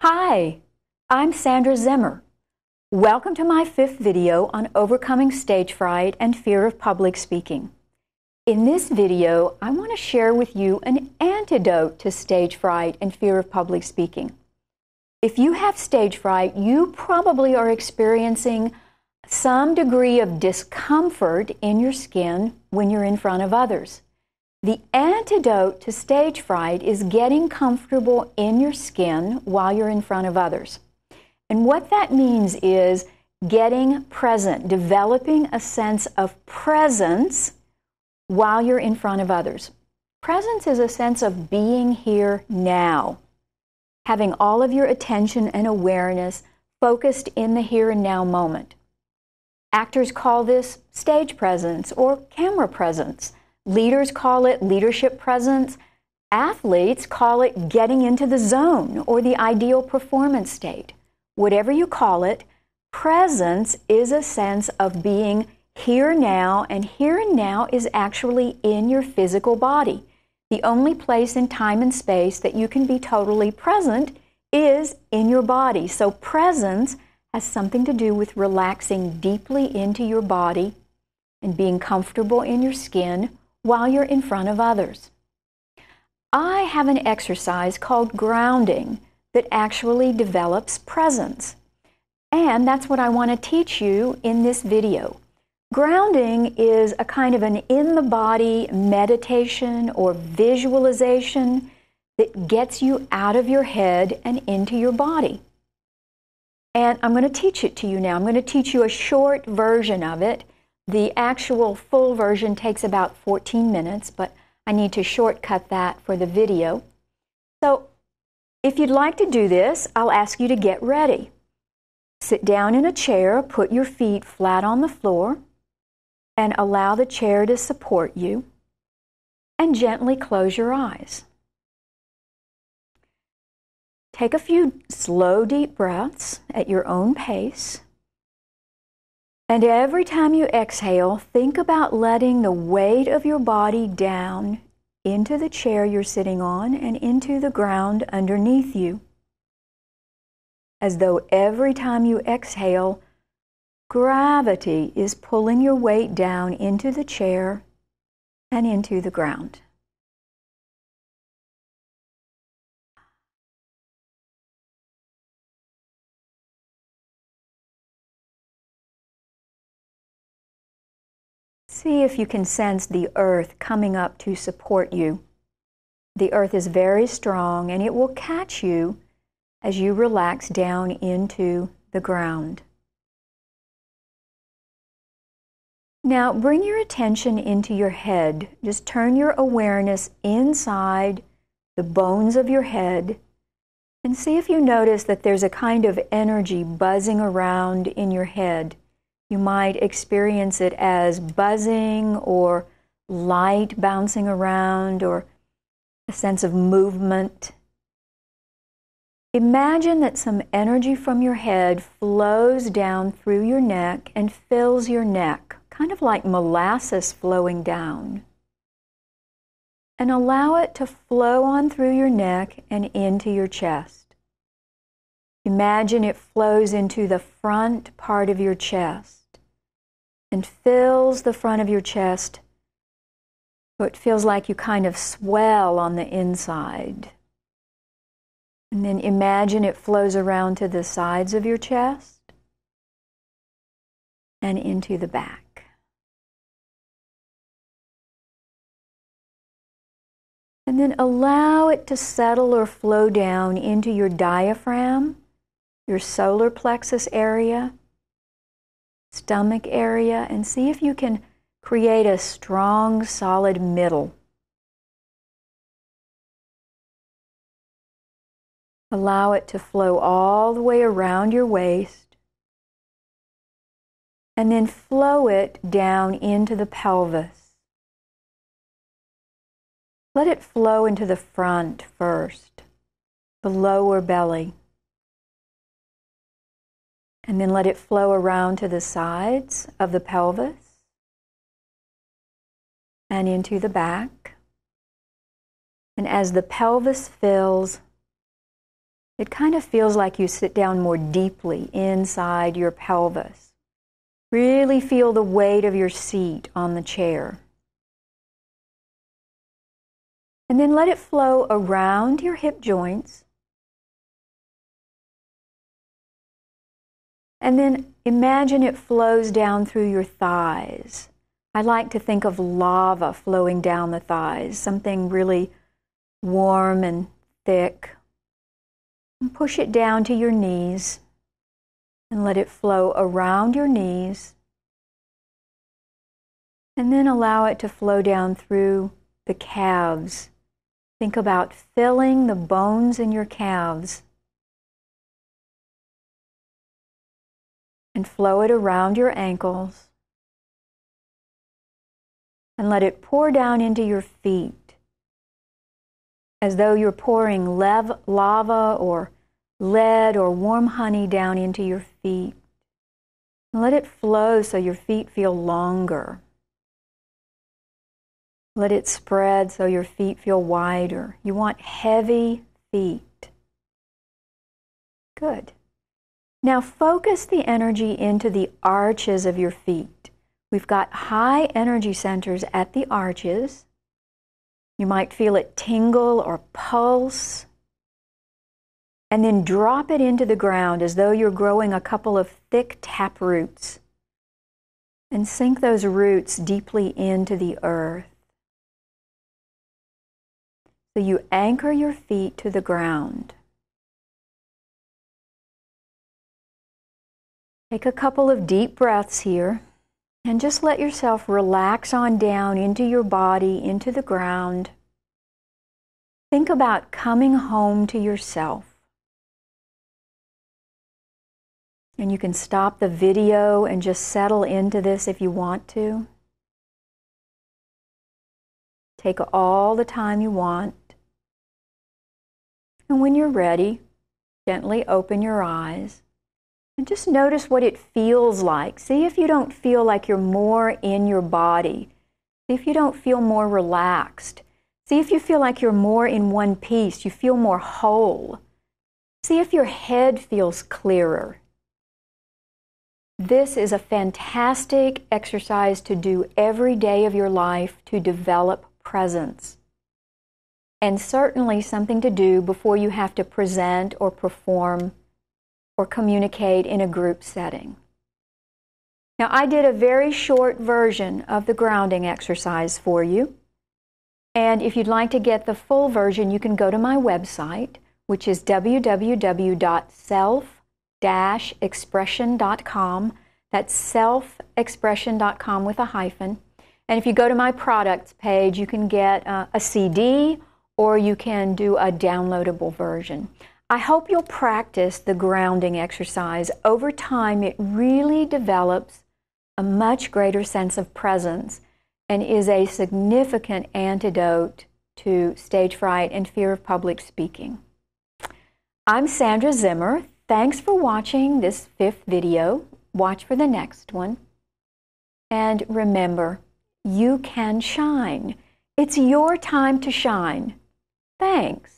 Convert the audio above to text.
Hi, I'm Sandra Zimmer. Welcome to my 5th video on overcoming stage fright and fear of public speaking. In this video, I want to share with you an antidote to stage fright and fear of public speaking. If you have stage fright, you probably are experiencing some degree of discomfort in your skin when you're in front of others. The antidote to stage fright is getting comfortable in your skin while you're in front of others. And what that means is getting present, developing a sense of presence while you're in front of others. Presence is a sense of being here now, having all of your attention and awareness focused in the here and now moment. Actors call this stage presence or camera presence. Leaders call it leadership presence. Athletes call it getting into the zone or the ideal performance state. Whatever you call it, presence is a sense of being here now, and here and now is actually in your physical body. The only place in time and space that you can be totally present is in your body. So presence has something to do with relaxing deeply into your body and being comfortable in your skin while you're in front of others. I have an exercise called grounding that actually develops presence. And that's what I want to teach you in this video. Grounding is a kind of an in-the-body meditation or visualization that gets you out of your head and into your body. And I'm going to teach it to you now. I'm going to teach you a short version of it. The actual full version takes about 14 minutes, but I need to shortcut that for the video. So if you'd like to do this, I'll ask you to get ready. Sit down in a chair, put your feet flat on the floor, and allow the chair to support you, and gently close your eyes. Take a few slow, deep breaths at your own pace. And every time you exhale, think about letting the weight of your body down into the chair you're sitting on and into the ground underneath you. As though every time you exhale, gravity is pulling your weight down into the chair and into the ground. See if you can sense the earth coming up to support you. The earth is very strong, and it will catch you as you relax down into the ground. Now bring your attention into your head. Just turn your awareness inside the bones of your head and see if you notice that there's a kind of energy buzzing around in your head. You might experience it as buzzing or light bouncing around or a sense of movement. Imagine that some energy from your head flows down through your neck and fills your neck, kind of like molasses flowing down. And allow it to flow on through your neck and into your chest. Imagine it flows into the front part of your chest and fills the front of your chest, so it feels like you kind of swell on the inside. And then imagine it flows around to the sides of your chest and into the back. And then allow it to settle or flow down into your diaphragm, your solar plexus area, stomach area, and see if you can create a strong, solid middle. Allow it to flow all the way around your waist, and then flow it down into the pelvis. Let it flow into the front first, the lower belly. And then let it flow around to the sides of the pelvis and into the back. And as the pelvis fills, It kind of feels like you sit down more deeply inside your pelvis. Really feel the weight of your seat on the chair. And then let it flow around your hip joints. And then imagine it flows down through your thighs. I like to think of lava flowing down the thighs, something really warm and thick. And push it down to your knees and let it flow around your knees. And then allow it to flow down through the calves. Think about filling the bones in your calves. And flow it around your ankles. And let it pour down into your feet, as though you're pouring lava or lead or warm honey down into your feet. And let it flow so your feet feel longer. Let it spread so your feet feel wider. You want heavy feet. Good. Now focus the energy into the arches of your feet. We've got high energy centers at the arches. You might feel it tingle or pulse. And then drop it into the ground as though you're growing a couple of thick tap roots. And sink those roots deeply into the earth. So you anchor your feet to the ground. Take a couple of deep breaths here and just let yourself relax on down into your body, into the ground. Think about coming home to yourself. And you can stop the video and just settle into this if you want to. Take all the time you want. And when you're ready, gently open your eyes. And just notice what it feels like. See if you don't feel like you're more in your body. See if you don't feel more relaxed. See if you feel like you're more in one piece. You feel more whole. See if your head feels clearer. This is a fantastic exercise to do every day of your life to develop presence. And certainly something to do before you have to present or perform or communicate in a group setting. Now, I did a very short version of the grounding exercise for you. And if you'd like to get the full version, you can go to my website, which is www.self-expression.com. That's self-expression.com with a hyphen. And if you go to my products page, you can get a CD or you can do a downloadable version. I hope you'll practice the grounding exercise. Over time, it really develops a much greater sense of presence and is a significant antidote to stage fright and fear of public speaking. I'm Sandra Zimmer. Thanks for watching this 5th video. Watch for the next one. And remember, you can shine. It's your time to shine. Thanks.